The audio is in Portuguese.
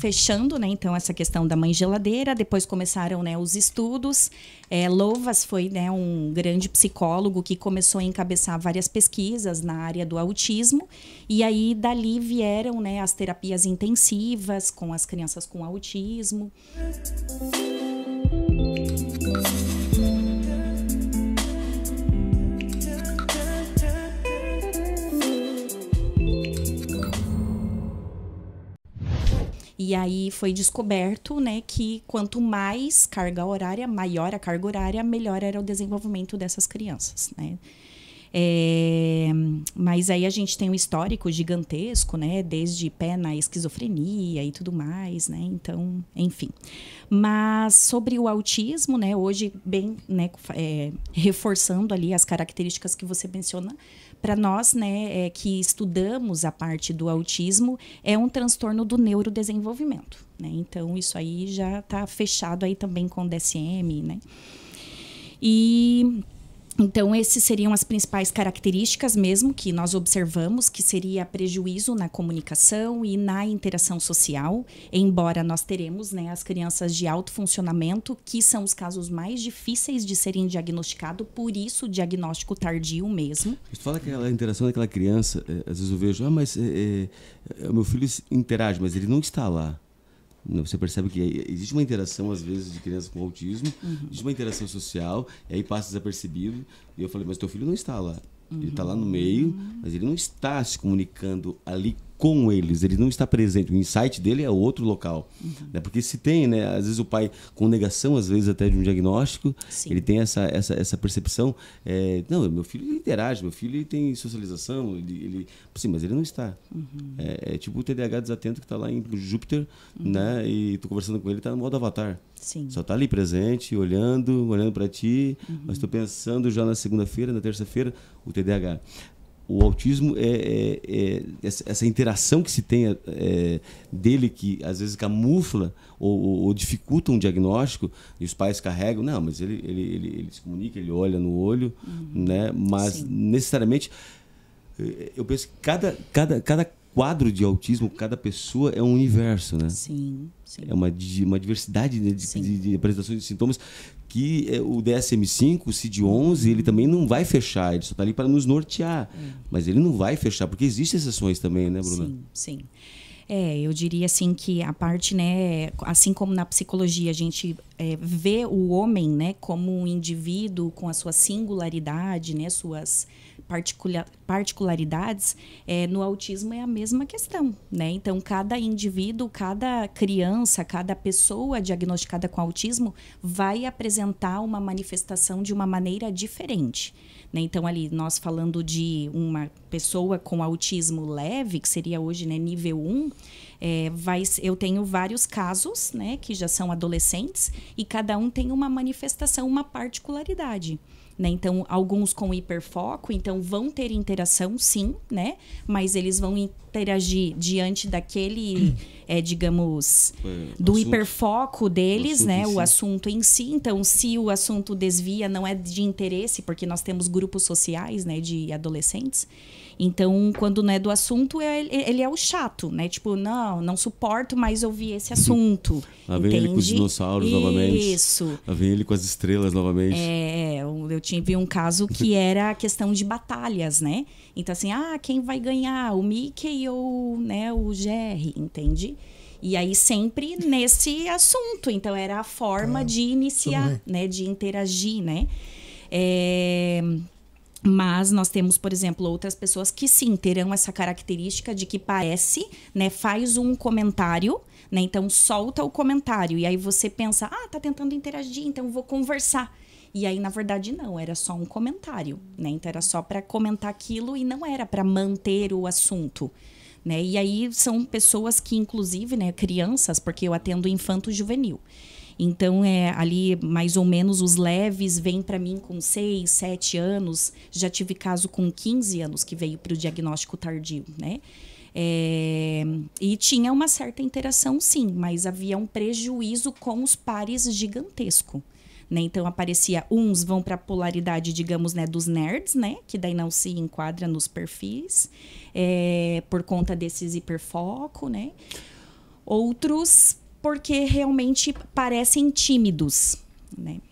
Fechando, né, então, essa questão da mãe geladeira, depois começaram, né, os estudos. Lovas foi, né, um grande psicólogo que começou a encabeçar várias pesquisas na área do autismo. E aí, dali vieram, né, as terapias intensivas com as crianças com autismo. E aí foi descoberto, né, que quanto mais carga horária, maior a carga horária, melhor era o desenvolvimento dessas crianças, né? Mas aí a gente tem um histórico gigantesco, né, desde pé na esquizofrenia e tudo mais, né, então, enfim. Mas sobre o autismo, né, hoje, bem, né, reforçando ali as características que você menciona, para nós, né, que estudamos a parte do autismo, é um transtorno do neurodesenvolvimento, né, então isso aí já está fechado aí também com o DSM, né, e... Então, essas seriam as principais características mesmo que nós observamos, que seria prejuízo na comunicação e na interação social, embora nós teremos, né, as crianças de alto funcionamento, que são os casos mais difíceis de serem diagnosticados, por isso o diagnóstico tardio mesmo. Você fala que a interação daquela criança, às vezes eu vejo, mas o meu filho interage, mas ele não está lá. Você percebe que existe uma interação, às vezes, de criança com autismo, existe uma interação social, e aí passa desapercebido. E eu falei, mas teu filho não está lá. Ele está lá no meio, mas ele não está se comunicando ali com eles. Ele não está presente. O insight dele é outro local. Né? Porque se tem, né, às vezes, o pai com negação, às vezes, até de um diagnóstico, sim, ele tem essa percepção. Não, meu filho interage, meu filho tem socialização, sim, mas ele não está. É tipo o TDAH desatento que está lá em Júpiter, né, e tu conversando com ele, está no modo avatar. Sim. Só está ali presente, olhando para ti, mas estou pensando já na segunda-feira, na terça-feira, o TDAH. O autismo é essa interação que se tem dele, que às vezes camufla ou dificulta um diagnóstico, e os pais carregam, não, mas ele se comunica, ele olha no olho, né? Mas sim, necessariamente, eu penso que cada quadro de autismo, cada pessoa é um universo, né? Sim, sim. É uma diversidade de apresentações de sintomas, que o DSM-5, o CID-11, ele também não vai fechar, ele só está ali para nos nortear, mas ele não vai fechar, porque existem exceções também, né, Bruna? Sim, sim. Eu diria assim que a parte, né, assim como na psicologia a gente vê o homem, né, como um indivíduo com a sua singularidade, né, suas particularidades, no autismo é a mesma questão, né? Então cada indivíduo, cada criança, cada pessoa diagnosticada com autismo vai apresentar uma manifestação de uma maneira diferente, né? Então ali nós falando de uma pessoa com autismo leve, que seria hoje, né, nível 1, eu tenho vários casos, né, que já são adolescentes, e cada um tem uma manifestação, uma particularidade, né? Então, alguns com hiperfoco, então vão ter interação, sim, né? Mas eles vão interagir diante daquele, digamos, do assunto, hiperfoco deles, o assunto, né? O assunto em si. Então, se o assunto desvia, não é de interesse, porque nós temos grupos sociais, né, de adolescentes. Então, quando não é do assunto, ele é o chato, né? Tipo, não suporto mais ouvir esse assunto. Lá vem ele com os dinossauros novamente. Isso. Lá vem ele com as estrelas novamente. Eu tive um caso que era a questão de batalhas, né? Então, assim, quem vai ganhar? O Mickey ou, né, o Jerry, entende? E aí sempre nesse assunto. Então, era a forma de iniciar, né? De interagir, né? Mas nós temos, por exemplo, outras pessoas que sim, terão essa característica de que parece, né, faz um comentário, né, então solta o comentário, e aí você pensa, tá tentando interagir, então vou conversar. E aí, na verdade, não, era só um comentário, né, então era só para comentar aquilo e não era para manter o assunto, né, e aí são pessoas que, inclusive, né, crianças, porque eu atendo infanto-juvenil. Então, ali, mais ou menos, os leves vêm para mim com 6, 7 anos. Já tive caso com 15 anos que veio para o diagnóstico tardio, né? E tinha uma certa interação, sim, mas havia um prejuízo com os pares gigantesco, né? Então, aparecia, uns vão para a polaridade, digamos, né, dos nerds, né? Que daí não se enquadra nos perfis, por conta desses hiperfoco, né? outros porque realmente parecem tímidos, né?